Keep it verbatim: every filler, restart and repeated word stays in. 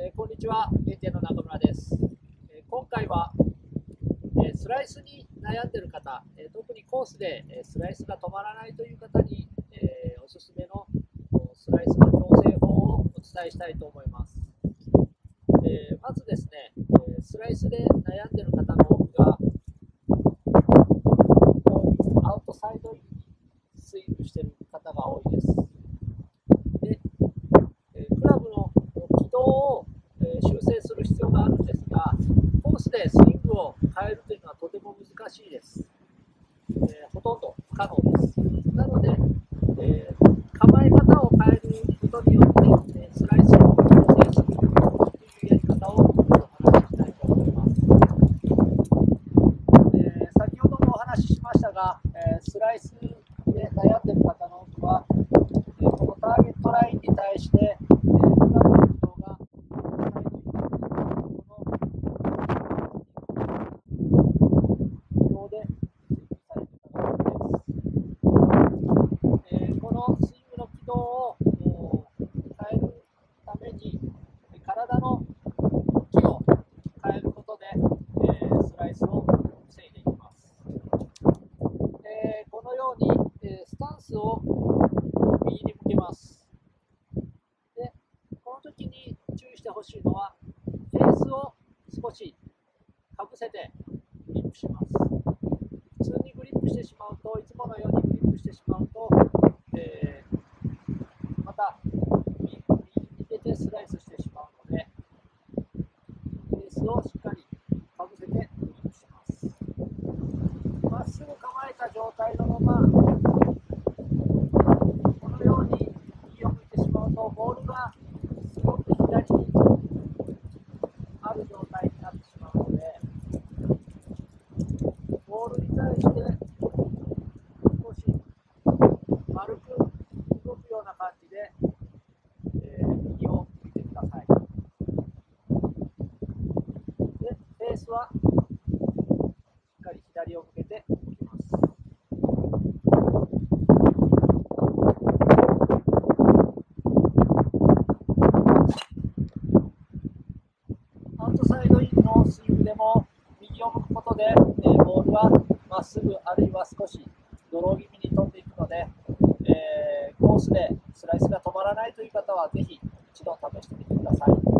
えー、こんにちは、GEN-TENの中村です。えー、今回は、えー、スライスに悩んでいる方、えー、特にコースで、えー、スライスが止まらないという方に、えー、おすすめのスライスの調整法をお伝えしたいと思います。えー、まずですね、えー、スライスで悩んでいる方の多くが、アウトサイドにスイングしている方が多いです。で、えー、クラブの軌道を修正する必要があるんですが、コースでスイングを変えるというのはとても難しいです。えー、ほとんど不可能です。なので、えー、構え方を変えることによって、ね、スライスを調整するというやり方をお話ししたいと思います。えー、先ほどもお話ししましたが、えー、スライスで悩んでいる方の多くは、えー、このターゲットラインに対して、体の向きを変えることで、えー、スライスを防いでいきます。えー、このように、えー、スタンスを右に向けます。で、この時に注意してほしいのは、フェースを少しかぶせてグリップします。普通にグリップしてしまうと、いつものようにグリップしてしまうと、えー、また右に出てスライスしてしまう。をしっかりかぶせてグリップします。まっすぐ構えた状態のまま、このように右を向いてしまうと、ボールがすごく左にある状態になってしまうので、ボールに対して少し丸く動くような感じで、えー、右を向いてください。ベースはしっかり左を向けていきます。アウトサイドインのスイングでも右を向くことで、えー、ボールはまっすぐあるいは少しドロー気味に飛んでいくので、えー、コースでスライスが止まらないという方はぜひ一度試してみてください。